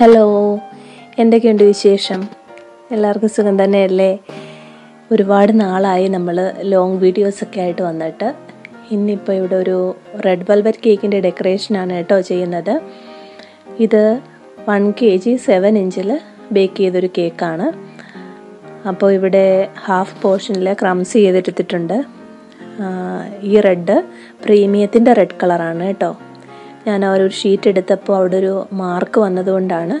Hello, എന്തൊക്കെയുണ്ട് വിശേഷം? എല്ലാവർക്കും സുഖം തന്നെയല്ലേ? ഒരുപാട് നാളായി നമ്മൾ ലോങ് വീഡിയോസൊക്കെ ആയിട്ട് വന്നിട്ട് ഇന്നിപ്പോൾ ഇവിടെ ഒരു റെഡ് വെൽവെറ്റ് കേക്കിൻ്റെ ഡെക്കറേഷനാണ് കേട്ടോ ചെയ്യുന്നത്. ഇത് 1 kg 7 inch ബേക്ക് ചെയ്തൊരു കേക്കാണ്. അപ്പോൾ ഇവിടെ ഹാഫ് പോർഷനിൽ ക്രംസ് ചെയ്തെടുത്തിട്ടുണ്ട്. ഈ റെഡ് പ്രീമിയത്തിൻ്റെ റെഡ് കളറാണ് കേട്ടോ. ഞാൻ ആ ഒരു ഷീറ്റ് എടുത്തപ്പോൾ അവിടെ ഒരു മാർക്ക് വന്നതുകൊണ്ടാണ്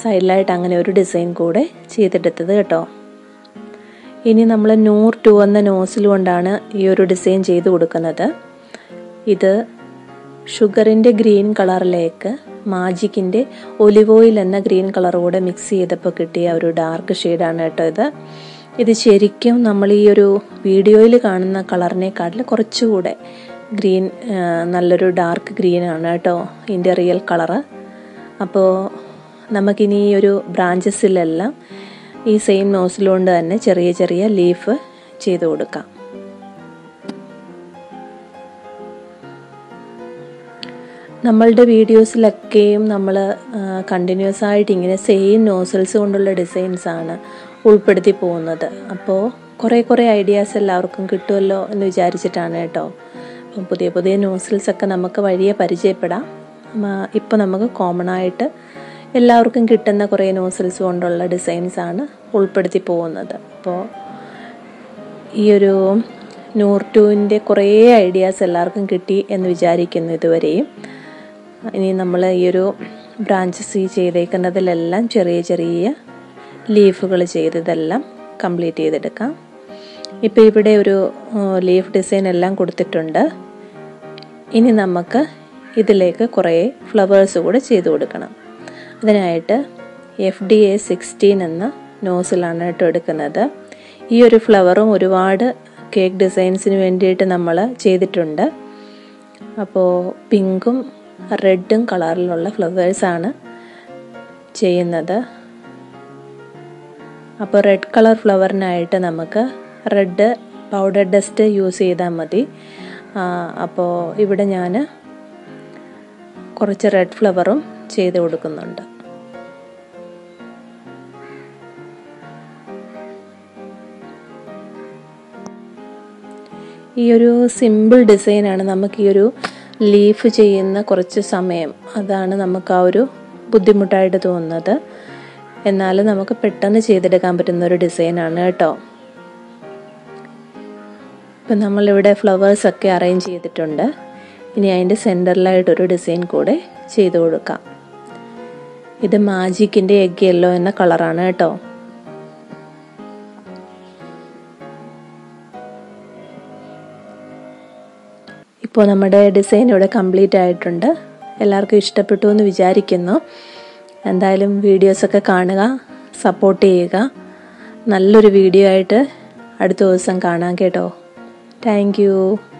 സൈഡിലായിട്ട് അങ്ങനെ ഒരു ഡിസൈൻ കൂടെ ചെയ്തെടുത്തത് കേട്ടോ. ഇനി നമ്മൾ 102 എന്ന നോസിൽ കൊണ്ടാണ് ഈ ഒരു ഡിസൈൻ ചെയ്ത് കൊടുക്കുന്നത്. ഇത് ഷുഗറിൻ്റെ ഗ്രീൻ കളറിലേക്ക് മാജിക്കിൻ്റെ ഒലിവ് ഓയിൽ എന്ന ഗ്രീൻ കളറോടെ മിക്സ് ചെയ്തപ്പോൾ കിട്ടിയ ഒരു ഡാർക്ക് ഷെയ്ഡാണ് കേട്ടോ ഇത്. ഇത് ശരിക്കും നമ്മൾ ഈ ഒരു വീഡിയോയിൽ കാണുന്ന കളറിനെക്കാട്ടിൽ കുറച്ചുകൂടെ ഗ്രീൻ, നല്ലൊരു ഡാർക്ക് ഗ്രീൻ ആണ് കേട്ടോ ഇതിൻ്റെ റിയൽ കളറ്. അപ്പോൾ നമുക്കിനി ഈ ഒരു ബ്രാഞ്ചസിലെല്ലാം ഈ സെയിം നോസിലുകൊണ്ട് തന്നെ ചെറിയ ചെറിയ ലീഫ് ചെയ്ത് കൊടുക്കാം. നമ്മളുടെ വീഡിയോസിലൊക്കെയും നമ്മൾ കണ്ടിന്യൂസ് ആയിട്ട് ഇങ്ങനെ സെയിം നോസിൽസ് കൊണ്ടുള്ള ഡിസൈൻസാണ് ഉൾപ്പെടുത്തി പോകുന്നത്. അപ്പോൾ കുറേ ഐഡിയാസ് എല്ലാവർക്കും കിട്ടുമല്ലോ എന്ന് വിചാരിച്ചിട്ടാണ് കേട്ടോ. അപ്പം പുതിയ പുതിയ നോസിൽസൊക്കെ നമുക്ക് വഴിയെ പരിചയപ്പെടാം. ഇപ്പോൾ നമുക്ക് കോമൺ ആയിട്ട് എല്ലാവർക്കും കിട്ടുന്ന കുറേ നോസിൽസ് കൊണ്ടുള്ള ഡിസൈൻസാണ് ഉൾപ്പെടുത്തി പോകുന്നത്. അപ്പോൾ ഈ ഒരു 102-ൻ്റെ കുറേ ഐഡിയാസ് എല്ലാവർക്കും കിട്ടി എന്ന് വിചാരിക്കുന്നു ഇതുവരെയും. ഇനി നമ്മൾ ഈ ഒരു ബ്രാഞ്ചസ് ചെയ്തേക്കുന്നതിലെല്ലാം ചെറിയ ചെറിയ ലീഫുകൾ ചെയ്തതെല്ലാം കംപ്ലീറ്റ് ചെയ്തെടുക്കാം. ഇപ്പോൾ ഇവിടെ ഒരു ലീഫ് ഡിസൈൻ എല്ലാം കൊടുത്തിട്ടുണ്ട്. ഇനി നമുക്ക് ഇതിലേക്ക് കുറേ ഫ്ലവേഴ്സ് കൂടെ ചെയ്ത് കൊടുക്കണം. അതിനായിട്ട് FDA 16 എന്ന നോസിലാണ് കേട്ടോ എടുക്കുന്നത്. ഈ ഒരു ഫ്ലവറും ഒരുപാട് കേക്ക് ഡിസൈൻസിന് വേണ്ടിയിട്ട് നമ്മൾ ചെയ്തിട്ടുണ്ട്. അപ്പോൾ പിങ്കും റെഡും കളറിലുള്ള ഫ്ലവേഴ്സാണ് ചെയ്യുന്നത്. അപ്പോൾ റെഡ് കളർ ഫ്ലവറിനായിട്ട് നമുക്ക് റെഡ് പൗഡർ ഡസ്റ്റ് യൂസ് ചെയ്താൽ മതി. അപ്പോൾ ഇവിടെ ഞാൻ കുറച്ച് റെഡ് ഫ്ലവറും ചെയ്ത് കൊടുക്കുന്നുണ്ട്. ഈ ഒരു സിമ്പിൾ ഡിസൈനാണ്. നമുക്ക് ഈ ഒരു ലീഫ് ചെയ്യുന്ന കുറച്ച് സമയം അതാണ് നമുക്ക് ആ ഒരു ബുദ്ധിമുട്ടായിട്ട് തോന്നുന്നത്. എന്നാലും നമുക്ക് പെട്ടെന്ന് ചെയ്തെടുക്കാൻ പറ്റുന്ന ഒരു ഡിസൈനാണ് കേട്ടോ. ഇപ്പം നമ്മളിവിടെ ഫ്ലവേഴ്സൊക്കെ അറേഞ്ച് ചെയ്തിട്ടുണ്ട്. ഇനി അതിൻ്റെ സെൻറ്ററിലായിട്ടൊരു ഡിസൈൻ കൂടെ ചെയ്ത് കൊടുക്കാം. ഇത് മാജിക്കിൻ്റെ എഗ് യെല്ലോ എന്ന കളറാണ് കേട്ടോ. ഇപ്പോൾ നമ്മുടെ ഡിസൈൻ ഇവിടെ കംപ്ലീറ്റ് ആയിട്ടുണ്ട്. എല്ലാവർക്കും ഇഷ്ടപ്പെട്ടു എന്ന് വിചാരിക്കുന്നു. എന്തായാലും വീഡിയോസൊക്കെ കാണുക, സപ്പോർട്ട് ചെയ്യുക. നല്ലൊരു വീഡിയോ ആയിട്ട് അടുത്ത ദിവസം കാണാം കേട്ടോ. Thank you.